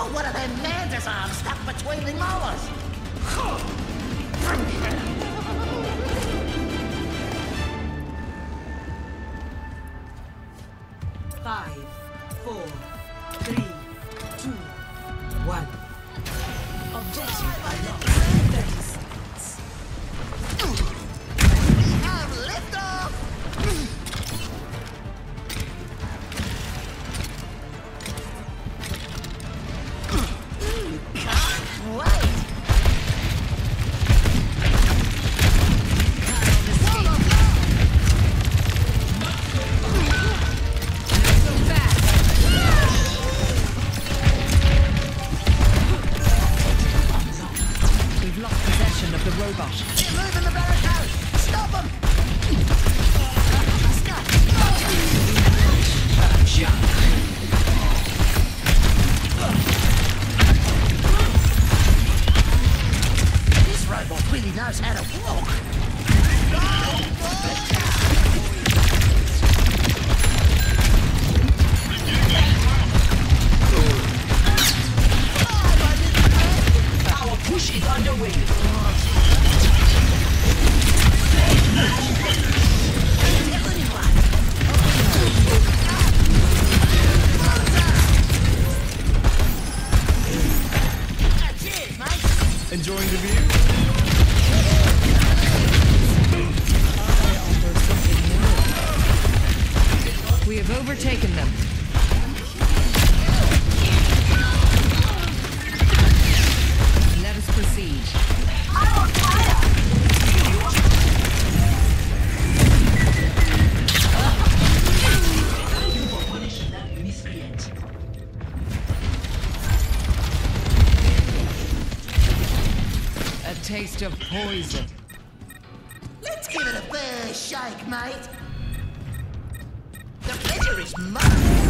got one of them Manders arms stuck between the molars. Five, four, three, two, one. Objective unlocked. Taste of poison. Let's give it a fair shake, mate. The pleasure is mine.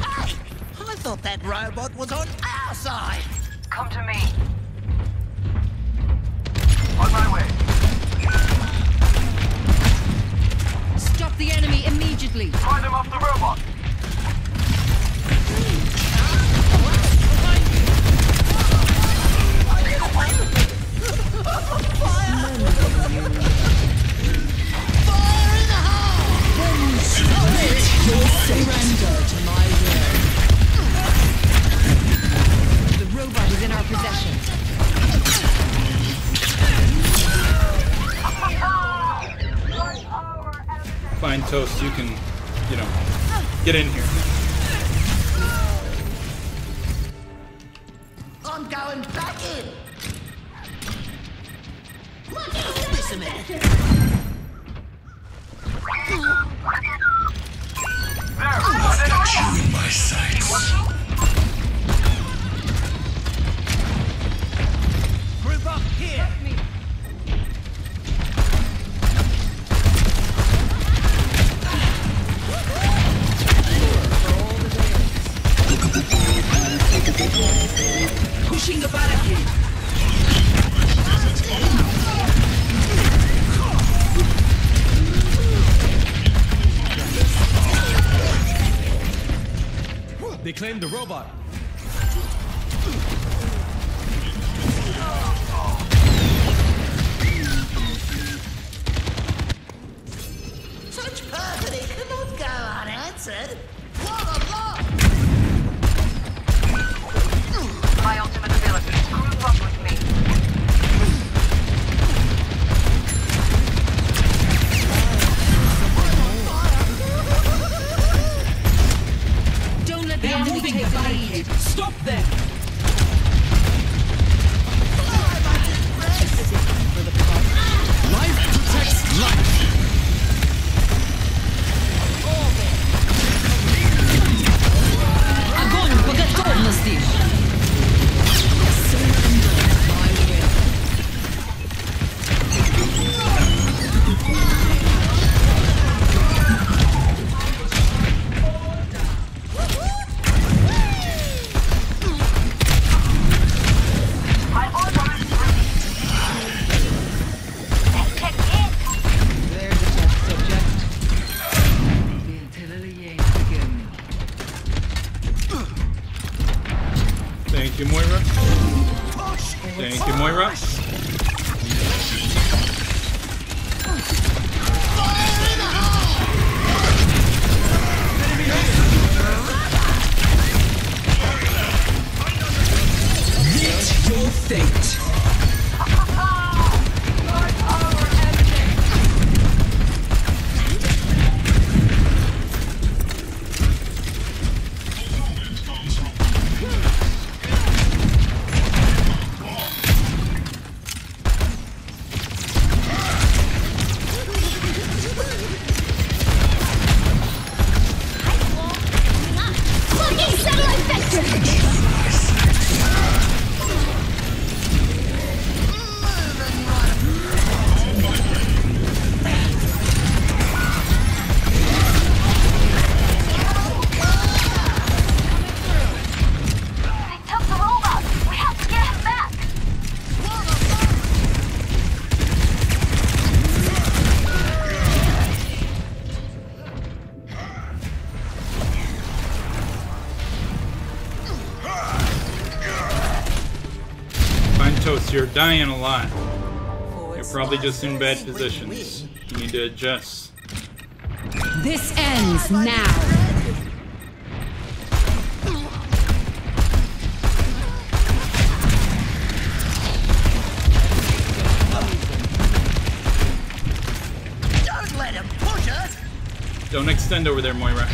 Hey, I thought that robot was on our side. Come to me. On my way. Stop the enemy immediately. Find him off the robot. Surrender to my will. The robot is in our possession. Fine, Toast, you can, you know, get in here. I'm going back in. Look at this a minute. Got you in my sights. Group up here. Pushing the barricade. They claimed the robot. Such perfidy cannot go unanswered. What a lot! My ultimate ability. Group up with me. Stop them! Life protects life! Огонь по готовности! you, Moira. Thank you, Moira. Meet your fate. Toast, you're dying a lot. You're probably just in bad positions. You need to adjust. This ends now. Don't let him push us. Don't extend over there, Moira.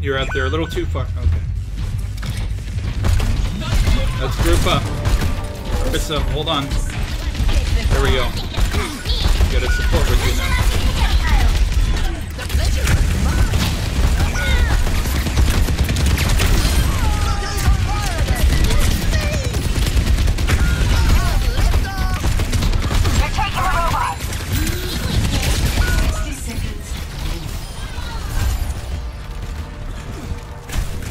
You're out there a little too far. Okay. Let's group up. Krista, hold on. There we go. Gotta support with you now.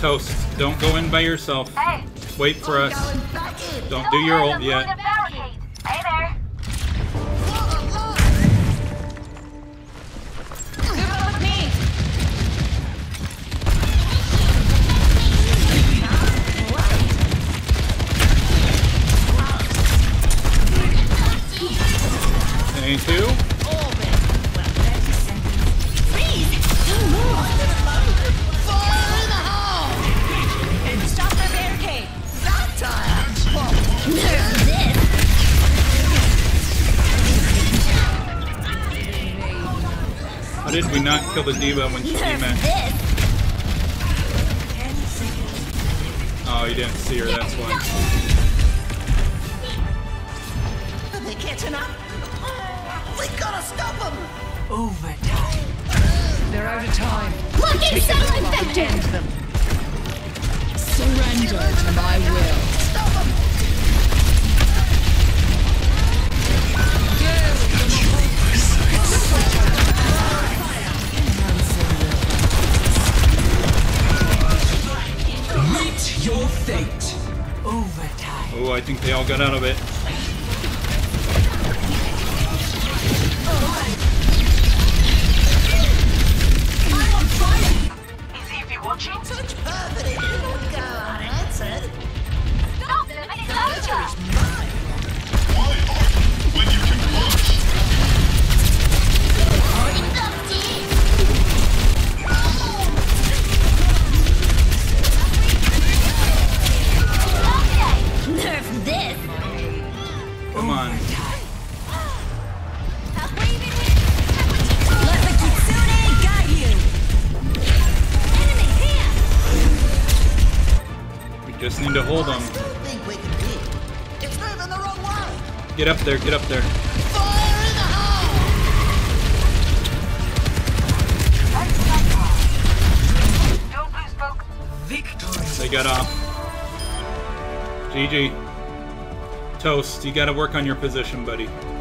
Toast, don't go in by yourself. Hey, wait for us. Don't do your ult yet. Hey there. Thank you. did we not kill the diva when she came in? Oh, you didn't see her, that's why. They can't enough. We gotta stop them! Overtime. They're out of time. Look, it's so infected! Surrender to my will. Stop them! Meet your fate. Overtime. Oh, I think they all got out of it. Just need to hold them. Get up there, get up there. They got off. GG. Toast, you gotta work on your position, buddy.